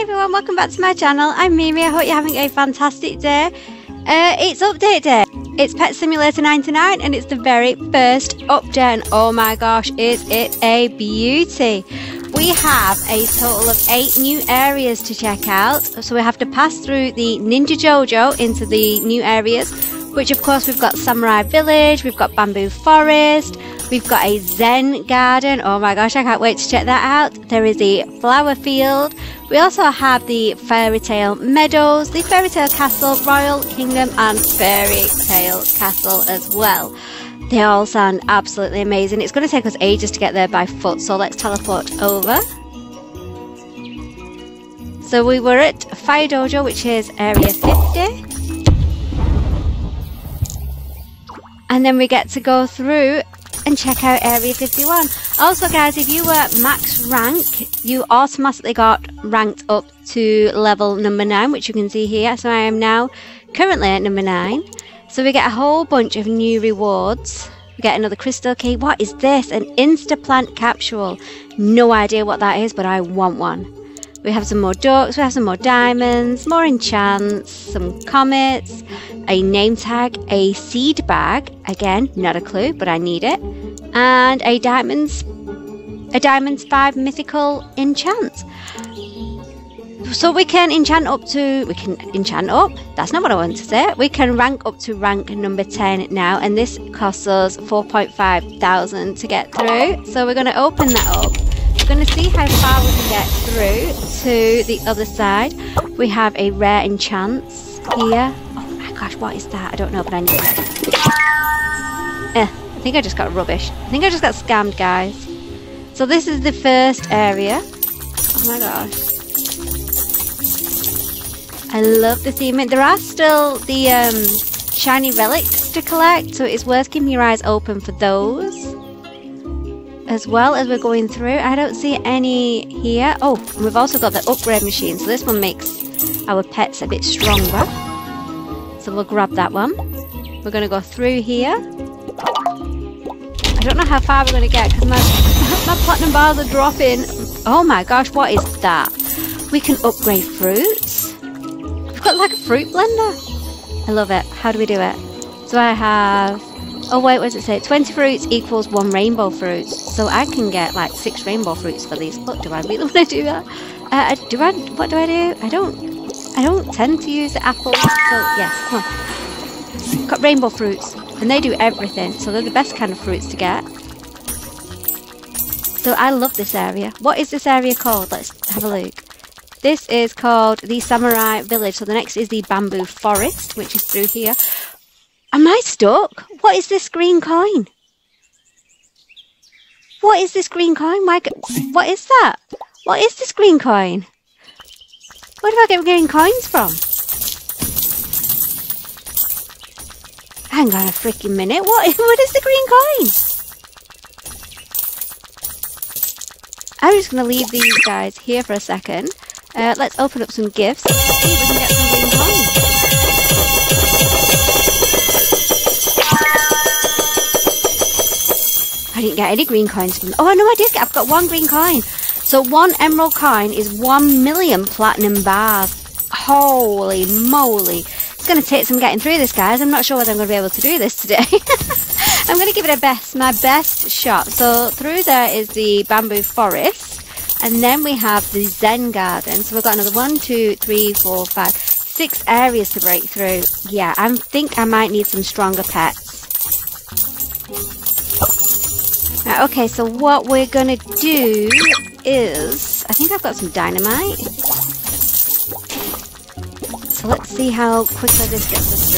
Hi everyone, welcome back to my channel. I'm Mimi. I hope you're having a fantastic day. It's update day. It's Pet Simulator 99 and it's the very first update and oh my gosh, is it a beauty. We have a total of 8 new areas to check out. So we have to pass through the Ninja Jojo into the new areas, which of course we've got Samurai Village, we've got Bamboo Forest, we've got a Zen Garden. Oh my gosh, I can't wait to check that out. There is a flower field. We also have the Fairy Tale Meadows, the Fairy Tale Castle, Royal Kingdom and Fairy Tale Castle as well. They all sound absolutely amazing. It's going to take us ages to get there by foot, so let's teleport over. So we were at Fire Dojo, which is Area 50. And then we get to go through and check out Area 51. Also guys, if you were max rank, you automatically got ranked up to level number 9, which you can see here. So I am now currently at number 9. So we get a whole bunch of new rewards. We get another crystal key. What is this? An Instaplant capsule. No idea what that is, but I want one. We have some more ducks, we have some more diamonds, more enchants, some comets, a name tag, a seed bag, again, not a clue, but I need it, and a diamonds 5 mythical enchant. So we can enchant up to, that's not what I want to say, we can rank up to rank number 10 now, and this costs us 4,500 to get through, so we're going to open that up. We're going to see how far we can get through to the other side. We have a rare enchant here. Oh my gosh, what is that? I don't know, but I need it. I think I just got rubbish. I think I just got scammed, guys. So this is the first area. Oh my gosh. I love the theme. There are still the shiny relics to collect, so it's worth keeping your eyes open for those. As well as we're going through, I don't see any here. Oh, and we've also got the upgrade machine, so this one makes our pets a bit stronger. So we'll grab that one. We're going to go through here. I don't know how far we're going to get because my platinum bars are dropping. Oh my gosh, what is that? We can upgrade fruits. We've got like a fruit blender. I love it. How do we do it? So I have... Oh wait, what does it say? 20 fruits equals 1 rainbow fruit. So I can get like 6 rainbow fruits for these. But do I really want to do that? What do I do? I don't tend to use the apples. So yes, come on. Got rainbow fruits, and they do everything. So they're the best kind of fruits to get. So I love this area. What is this area called? Let's have a look. This is called the Samurai Village. So the next is the Bamboo Forest, which is through here. Am I stuck? What is this green coin? What is this green coin? My God, what is that? What is this green coin? Where do I get green coins from? Hang on a freaking minute. What is the green coin? I'm just going to leave these guys here for a second. Let's open up some gifts. See if we can get some green coins. I didn't get any green coins from them. Oh no, I did get, I've got 1 green coin. So 1 emerald coin is 1,000,000 platinum bars. Holy moly. It's going to take some getting through this, guys. I'm not sure whether I'm going to be able to do this today. I'm going to give it my best shot. So through there is the Bamboo Forest. And then we have the Zen Garden. So we've got another 6 areas to break through. Yeah, I think I might need some stronger pets. Right, okay, so what we're gonna do is, I think I've got some dynamite. So let's see how quickly this gets us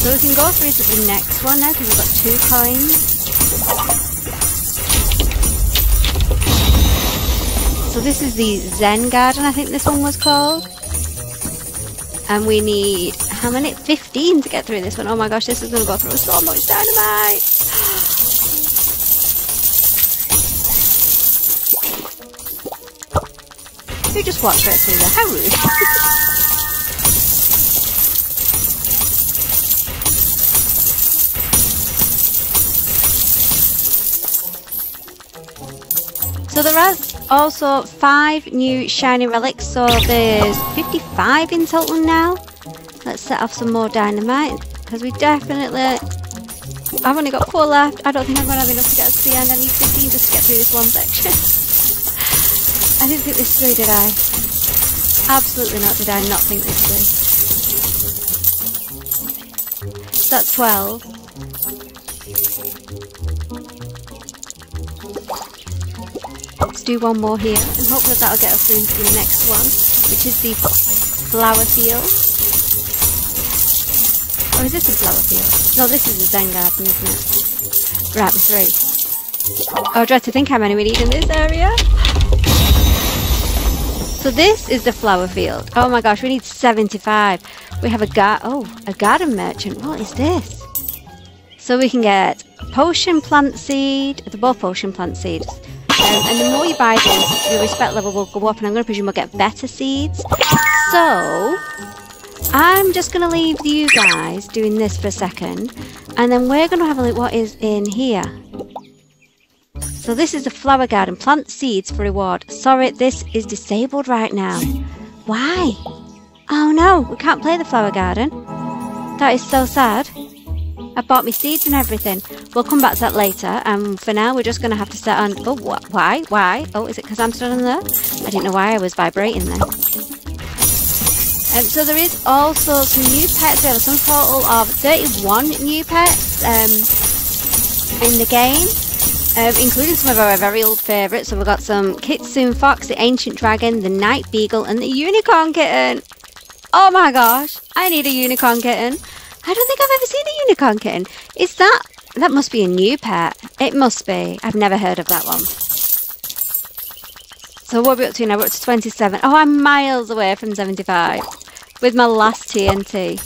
through. So we can go through to the next one now because we've got 2 coins. So this is the Zen Garden, I think this one was called. And we need, how many? 15 to get through this one. Oh my gosh, this is gonna go through so much dynamite. You just walked right through there. How rude. So there are Also 5 new shiny relics, so there's 55 in total now. Let's set off some more dynamite, because we definitely... I've only got 4 left. I don't think I'm going to have enough to get us to the end. I need 15 just to get through this one section. I didn't think this through, did I? Absolutely not, did I not think this through. So that's 12. Let's do one more here, and hopefully that'll get us through into the next one, which is the flower field. Oh, is this a flower field? No, this is a Zen Garden, isn't it? Right, we're through. Oh, I dread to think how many we need in this area. So this is the flower field. Oh my gosh, we need 75. We have a garden merchant. What is this? So we can get potion plant seed. They're both potion plant seeds. And the more you buy this, your respect level will go up, and I'm going to presume we'll get better seeds. So, I'm just going to leave you guys doing this for a second, and then we're going to have a look what is in here. So this is the flower garden, plant seeds for reward. Sorry, this is disabled right now. Why? Oh no, we can't play the flower garden. That is so sad. I bought me seeds and everything. We'll come back to that later. For now, we're just going to have to set on... Oh, why? Why? Oh, is it because I'm still on there? I didn't know why I was vibrating there. So there is also some new pets. There are some total of 31 new pets in the game, including some of our very old favourites. So we've got some Kitsune Fox, the Ancient Dragon, the Night Beagle, and the Unicorn Kitten. Oh my gosh, I need a Unicorn Kitten. I don't think I've ever seen a unicorn kitten. Is that... That must be a new pet. It must be. I've never heard of that one. So what are we up to now? We're up to 27. Oh, I'm miles away from 75. With my last TNT.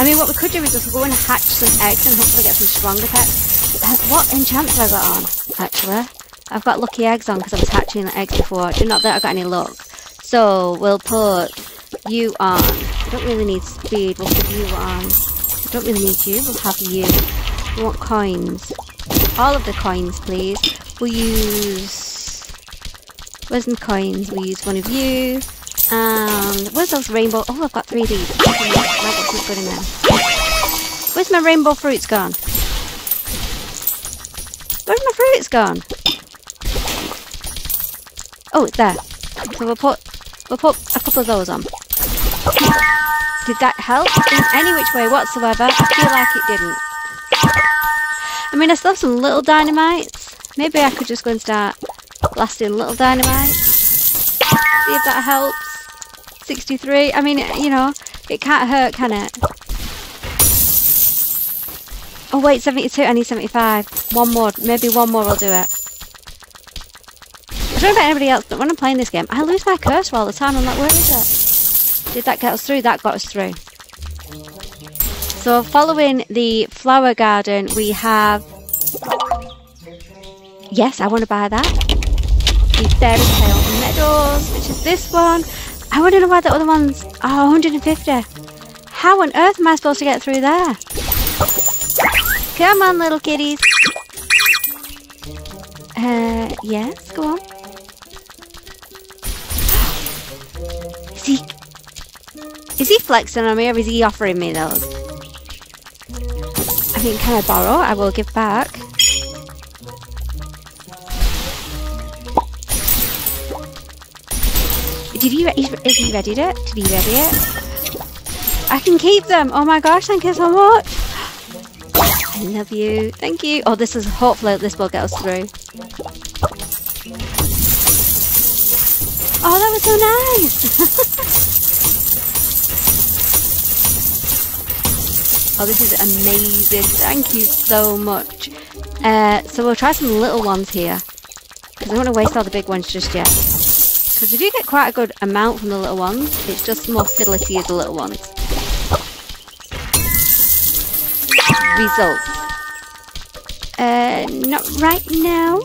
I mean, what we could do is just go and hatch some eggs and hopefully get some stronger pets. What enchantment have I got on, actually? I've got lucky eggs on because I was hatching eggs before. Do you not think I've got any luck? So we'll put you on. I don't really need speed, we'll put you on. I don't really need you, we'll have you. We want coins. All of the coins, please. We'll use... Where's my coins? We'll use one of you. And where's those rainbow... Oh, I've got 3D. That's good enough. Where's my rainbow fruits gone? Where's my fruits gone? Oh, it's there. So we'll put a couple of those on. Did that help in any which way whatsoever? I feel like it didn't. I mean, I still have some little dynamites. Maybe I could just go and start blasting little dynamites. See if that helps. 63. I mean, you know, it can't hurt, can it? Oh wait, 72. I need 75. One more. Maybe one more will do it. I don't know about anybody else, but when I'm playing this game, I lose my cursor all the time. I'm like, where is it? Did that get us through? That got us through. So following the flower garden, we have... Yes, I want to buy that. The Fairy Tale Meadows, which is this one. I want to know why the other one's... Oh, 150. How on earth am I supposed to get through there? Come on, little kitties. Yes, go on. Is he flexing on me, or is he offering me those? I mean, can I borrow? I will give back. Is he readied it? Did he ready it? I can keep them! Oh my gosh, thank you so much! I love you. Thank you. Oh, this is... Hopefully this will get us through. Oh, that was so nice! Oh, this is amazing. Thank you so much. So we'll try some little ones here, because I don't want to waste all the big ones just yet. Because we do get quite a good amount from the little ones. It's just more fiddly to use the little ones. Results. Not right now.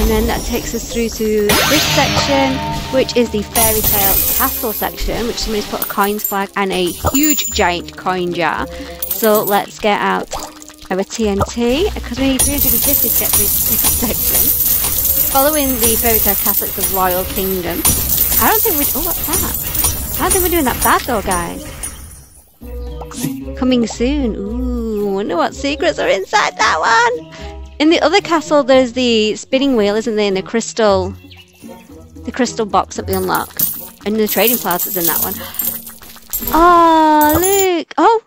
And then that takes us through to this section. which is the Fairy Tale Castle section, which somebody's put a coins flag and a huge giant coin jar. So let's get out our TNT, because we need 350 to get through this section. Following the Fairy Tale Castle, it's the Royal Kingdom. I don't think we're... Oh, what's that? I don't think we're doing that bad though, guys. Coming soon. Ooh, wonder what secrets are inside that one. In the other castle, there's the spinning wheel, isn't there? And the crystal box that we unlock. And the trading plaza's in that one. Oh, look. Oh.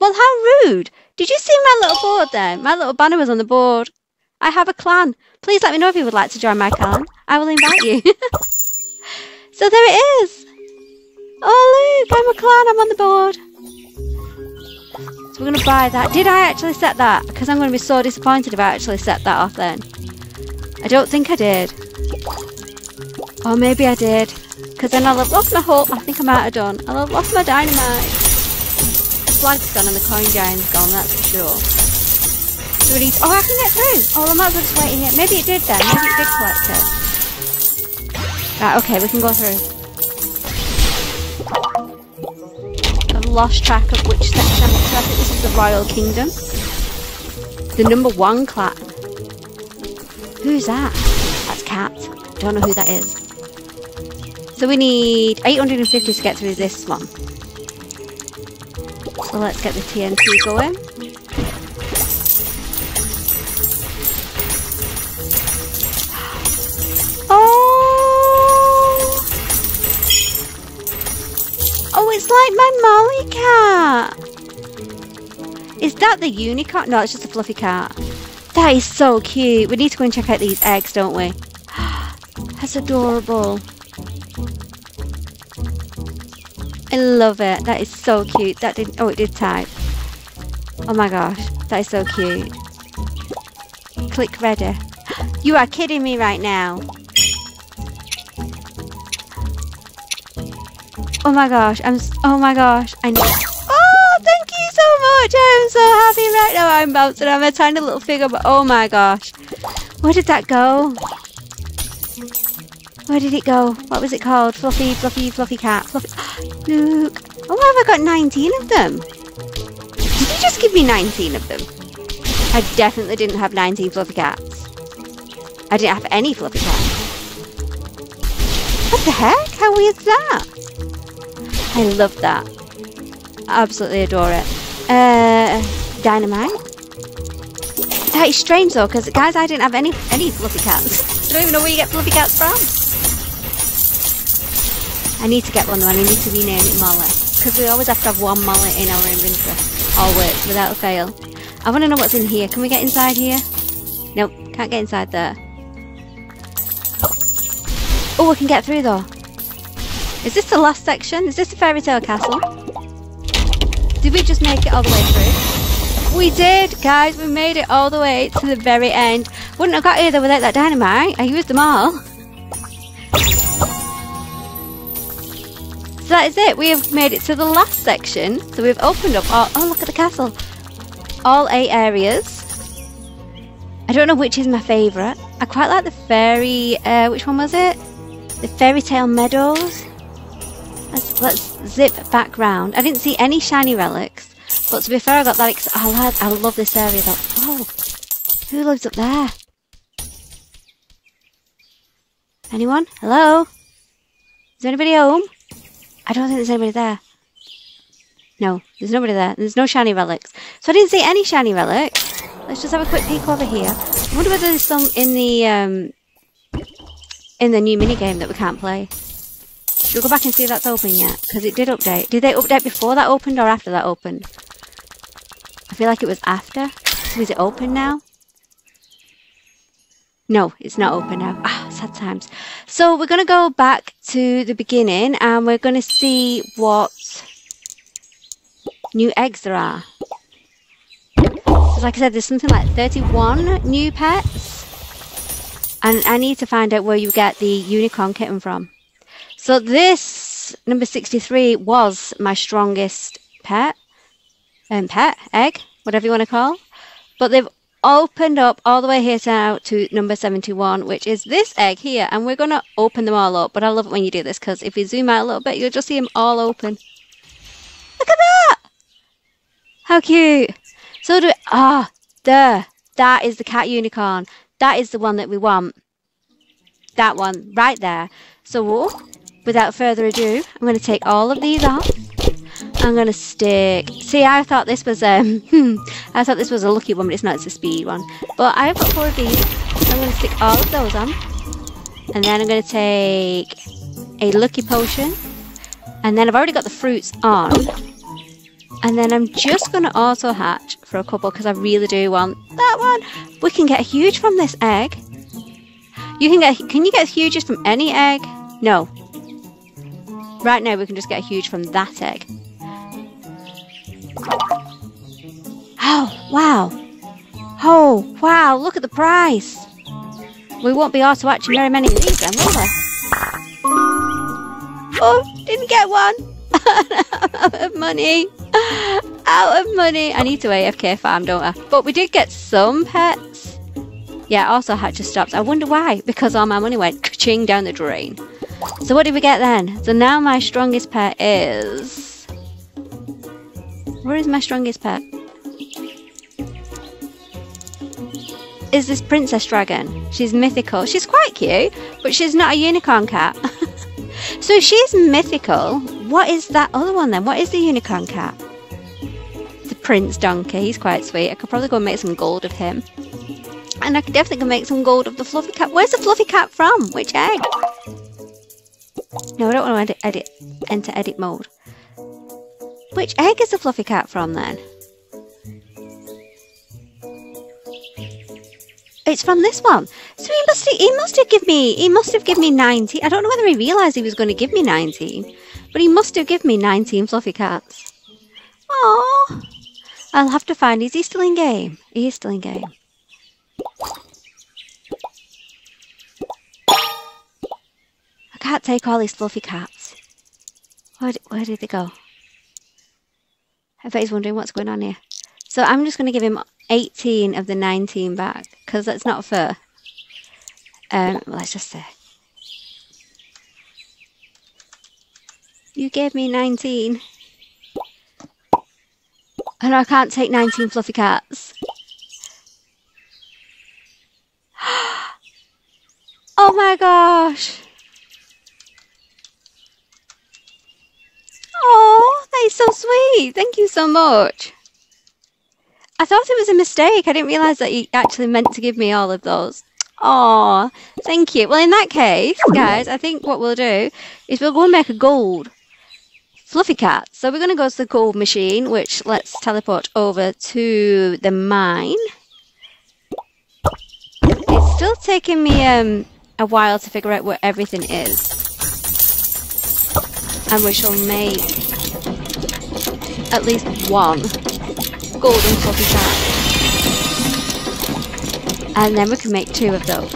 Well, how rude. Did you see my little board there? My little banner was on the board. I have a clan. Please let me know if you would like to join my clan. I will invite you. So there it is. Oh, look, I'm a clan. I'm on the board. So we're going to buy that. Did I actually set that? Because I'm going to be so disappointed if I actually set that off then. I don't think I did. Or maybe I did. Because then I'll have lost my hope. I think I might have done. I'll have lost my dynamite. The flag's gone and the coin giant's gone, that's for sure. So we need to, oh, I can get through! Oh, well, I might as well just wait in here. Maybe it did then, maybe it did collect it. Right, okay, we can go through. I've lost track of which section I'm up to. I think this is the Royal Kingdom. The number 1 clan. Who's that? That's Cat. Don't know who that is. So we need 850 to get through this one. So let's get the TNT going. Oh! Oh, it's like my Molly cat! Is that the unicorn? No, it's just a fluffy cat. That is so cute. We need to go and check out these eggs, don't we? That's adorable. I love it. That is so cute. That didn't... Oh, it did type. Oh my gosh. That is so cute. Click ready. You are kidding me right now. Oh my gosh. Oh my gosh. I need... Oh, thank you so much. I'm so happy right now. I'm bouncing on my tiny little figure, but oh my gosh. Where did that go? Where did it go? What was it called? Fluffy cat. Fluffy. Look. Oh, have I got 19 of them? Did you just give me 19 of them? I definitely didn't have 19 fluffy cats. I didn't have any fluffy cats. What the heck? How weird is that? I love that. I absolutely adore it. Dynamite. That is strange though, because guys, I didn't have any fluffy cats. I don't even know where you get fluffy cats from. I need to get one though, and I need to rename it Molly. Because we always have to have one Molly in our inventory. Always, without fail. I want to know what's in here. Can we get inside here? Nope, can't get inside there. Oh, we can get through though. Is this the last section? Is this the Fairy Tale Castle? Did we just make it all the way through? We did, guys. We made it all the way to the very end. Wouldn't have got here though without that dynamite. I used them all. So that is it, we have made it to the last section. So we've opened up all, oh look at the castle. All 8 areas. I don't know which is my favourite. I quite like the fairy, which one was it? The Fairy Tale Meadows. Let's zip back round. I didn't see any shiny relics, but to be fair I got that, I love this area though. Oh, who lives up there? Anyone? Hello? Is anybody home? I don't think there's anybody there. No, there's nobody there. There's no shiny relics. So I didn't see any shiny relics. Let's just have a quick peek over here. I wonder whether there's some in the new minigame that we can't play. Should we go back and see if that's open yet? Because it did update. Did they update before that opened or after that opened? I feel like it was after. So is it open now? No, it's not open now. Ah, sad times. So we're going to go back to the beginning and we're going to see what new eggs there are. So like I said, there's something like 31 new pets. And I need to find out where you get the unicorn kitten from. So this, number 63, was my strongest pet. Egg, whatever you want to call. But they've opened up all the way here now to number 71, which is this egg here, and we're going to open them all up. But I love it when you do this, because if you zoom out a little bit, you'll just see them all open. Look at that! How cute! So do it. Ah, there. That is the cat unicorn. That is the one that we want. That one right there. So without further ado, I'm going to take all of these off. I'm going to stick... See, I thought this was I thought this was a lucky one, but it's not. It's a speed one. But I have got four of these. I'm going to stick all of those on. And then I'm going to take a lucky potion. And then I've already got the fruits on. And then I'm just going to auto hatch for a couple, because I really do want that one. We can get huge from this egg. You can get... Can you get huges from any egg? No. Right now we can just get huge from that egg. Oh, wow. Oh, wow, look at the price. We won't be auto hatching very many of these then, will we? Oh, didn't get one. Out of money. Out of money. I need to AFK farm, don't I? But we did get some pets. Yeah, also hatcher stopped. I wonder why, because all my money went ka-ching down the drain. So what did we get then? So now my strongest pet is... Where is my strongest pet? Is this Princess Dragon? She's mythical. She's quite cute, but she's not a unicorn cat. So if she's mythical, what is that other one then? What is the unicorn cat? The Prince Donkey. He's quite sweet. I could probably go and make some gold of him. And I could definitely make some gold of the Fluffy Cat. Where's the Fluffy Cat from? Which egg? No, I don't want to enter edit mode. Which egg is the Fluffy Cat from then? It's from this one. So he must have given me 19. I don't know whether he realised he was going to give me 19, but he must have given me 19 Fluffy Cats. Aww. I'll have to find. Is he still in game? He is still in game. I can't take all these Fluffy Cats. Where did they go? I bet he's wondering what's going on here. So I'm just going to give him 18 of the 19 back, because that's not fair. Let's just say, you gave me 19 and I can't take 19 Fluffy Cats. Oh my gosh. Oh, that is so sweet. Thank you so much. I thought it was a mistake. I didn't realise that he actually meant to give me all of those. Aw, thank you. Well, in that case, guys, I think what we'll do is we'll go and make a gold Fluffy Cat. So we're going to go to the gold machine, which let's teleport over to the mine. It's still taking me a while to figure out where everything is. And we shall make at least one golden Fluffy Cat, and then we can make two of those.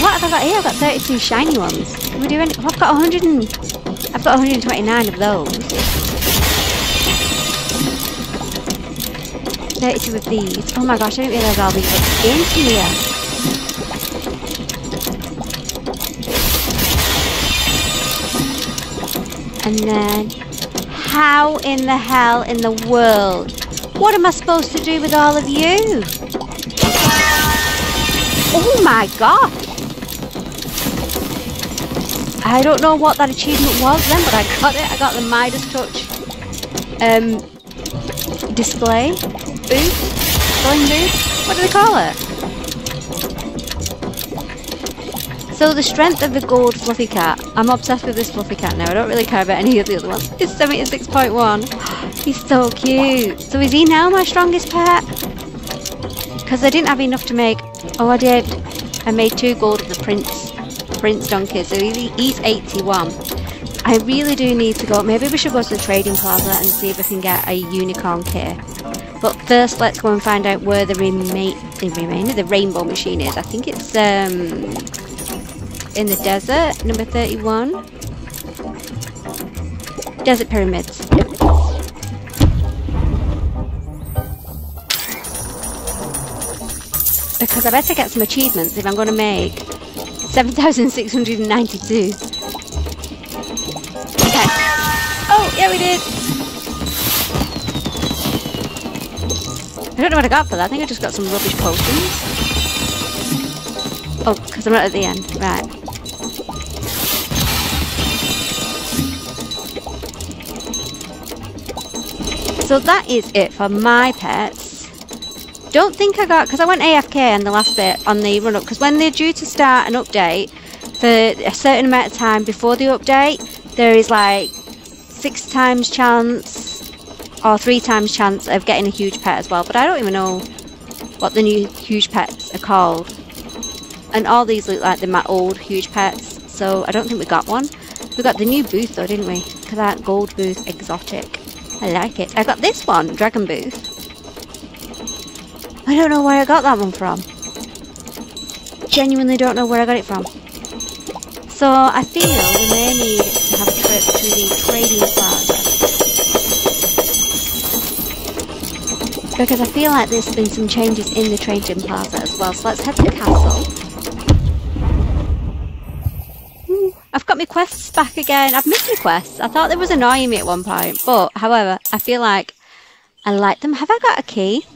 What have I got here? I've got 32 shiny ones. Can we do any? I've got 129 of those. 32 of these. Oh my gosh! I didn't realise all these were in here. And then. How in the hell in the world? What am I supposed to do with all of you? Oh my god! I don't know what that achievement was then, but I got it. I got the Midas Touch display. Booth? Selling booth? What do they call it? So the strength of the gold Fluffy Cat. I'm obsessed with this Fluffy Cat now. I don't really care about any of the other ones. It's 76.1. He's so cute. So is he now my strongest pet? Because I didn't have enough to make... Oh, I did. I made two gold of the Prince Donkey. So he's 81. I really do need to go... Maybe we should go to the trading plaza and see if we can get a unicorn kit. But first, let's go and find out where the rainbow machine is. I think it's... in the desert, number 31. Desert pyramids. because I better get some achievements if I'm going to make 7,692. Okay. Oh, yeah, we did! I don't know what I got for that. I think I just got some rubbish potions. Oh, because I'm not at the end. Right. So that is it for my pets. Don't think I got... because I went AFK on the last bit, on the run-up. Because when they're due to start an update, for a certain amount of time before the update, there is like 6 times chance... or 3 times chance of getting a huge pet as well, but I don't even know what the new huge pets are called. And all these look like they're my old huge pets, so I don't think we got one. We got the new booth though, didn't we? Because that gold booth, exotic. I like it. I got this one, dragon booth. I don't know where I got that one from. Genuinely don't know where I got it from. So I feel we may need to have a trip to the trading plaza. Because I feel like there's been some changes in the trading plaza as well. So let's head to the castle. Ooh, I've got my quests back again. I've missed my quests. I thought they was annoying me at one point. But, however, I feel like I like them. Have I got a key?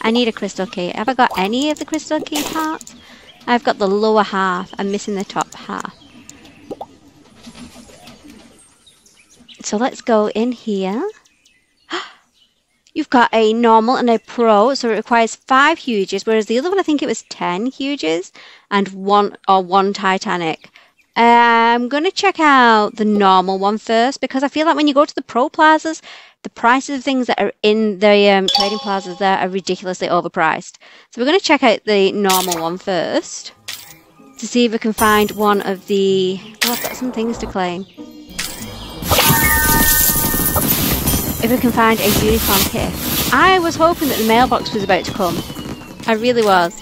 I need a crystal key. Have I got any of the crystal key parts? I've got the lower half. I'm missing the top half. So let's go in here. You've got a normal and a pro, so it requires 5 huges, whereas the other one I think it was 10 huges and one Titanic. I'm going to check out the normal one first, because I feel like when you go to the pro plazas, the prices of things that are in the trading plazas there are ridiculously overpriced. So we're going to check out the normal one first to see if we can find one of the... oh, I've got some things to claim. If we can find a unicorn kitten. I was hoping that the mailbox was about to come. I really was.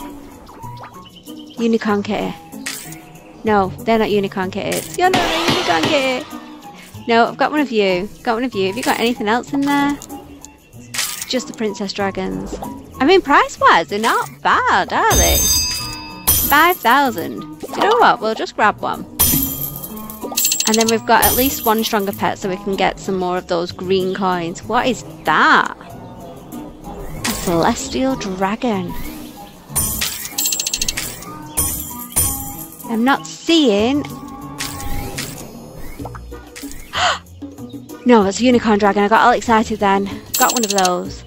Unicorn kitten. No, they're not unicorn kittens. You're not a unicorn kitten. No, I've got one of you. Got one of you. Have you got anything else in there? Just the princess dragons. I mean, price-wise, they're not bad, are they? 5,000. You know what? We'll just grab one. And then we've got at least 1 stronger pet, so we can get some more of those green coins. What is that? A celestial dragon. I'm not seeing... no, it's a unicorn dragon. I got all excited then. Got one of those.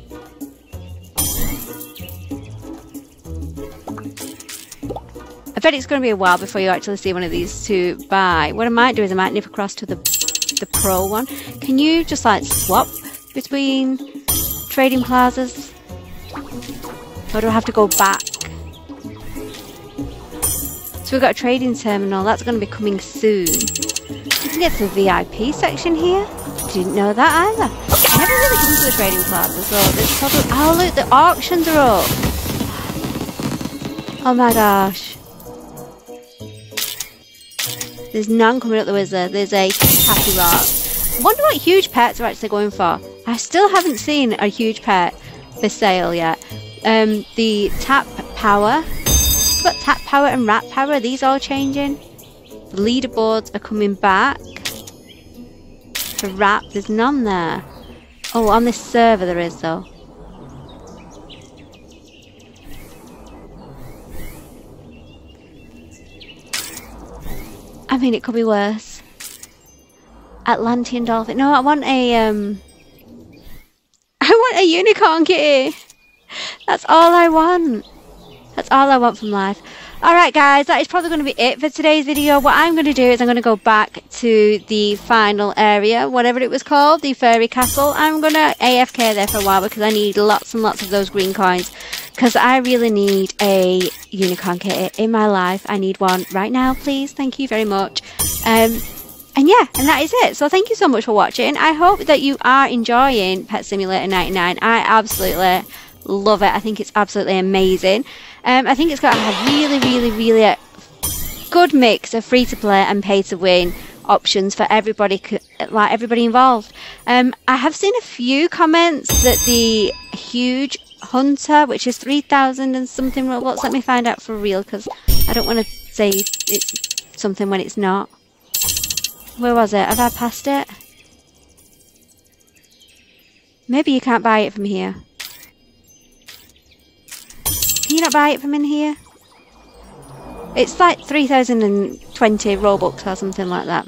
I bet it's going to be a while before you actually see one of these to buy. What I might do is I might nip across to the pro one. Can you just like swap between trading plazas? Or do I have to go back? So we've got a trading terminal. That's going to be coming soon. You can get to the VIP section here. Didn't know that either. I haven't really come to the trading plaza, so there's probably... oh look, the auctions are up. Oh my gosh. There's none coming up the wizard. There's a happy rock. Wonder what huge pets are actually going for. I still haven't seen a huge pet for sale yet. The tap power. We've got tap power and rat power. Are these all changing? The leaderboards are coming back. The rap, there's none there. Oh, on this server there is though. I mean, it could be worse. Atlantean Dolphin. No, I want a, I want a unicorn kitty. That's all I want. That's all I want from life. Alright, guys, that is probably going to be it for today's video. What I'm going to do is I'm going to go back to the final area, whatever it was called, the Fairy Castle. I'm going to AFK there for a while because I need lots and lots of those green coins. Because I really need a unicorn kit in my life. I need one right now, please. Thank you very much. And yeah, and that is it. So thank you so much for watching. I hope that you are enjoying Pet Simulator 99. I absolutely love it. I think it's absolutely amazing. I think it's got a really, really, really good mix of free-to-play and pay-to-win options for everybody, like everybody involved. I have seen a few comments that the huge Hunter, which is 3,000 and something Robux. Let me find out for real, because I don't want to say it's something when it's not. Where was it? Have I passed it? Maybe you can't buy it from here. Can you not buy it from in here? It's like 3,020 Robux or something like that.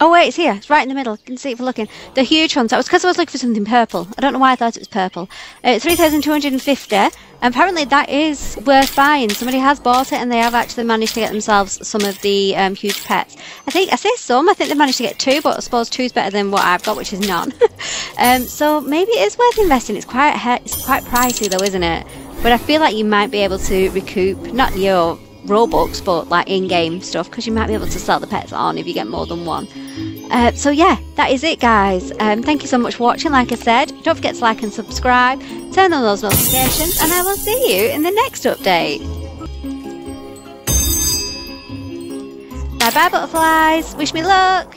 Oh wait, it's here. It's right in the middle. You can see it for looking. The huge hunter. It was because I was looking for something purple. I don't know why I thought it was purple. 3,250. Apparently that is worth buying. Somebody has bought it and they have actually managed to get themselves some of the huge pets. I think they managed to get two, but I suppose two's better than what I've got, which is none. So maybe it is worth investing. It's quite pricey though, isn't it? But I feel like you might be able to recoup, not your Robux, but like in-game stuff, because you might be able to sell the pets on if you get more than one. So yeah, that is it guys. Thank you so much for watching. Like I said, don't forget to like and subscribe, turn on those notifications, and I will see you in the next update. Bye bye butterflies, wish me luck.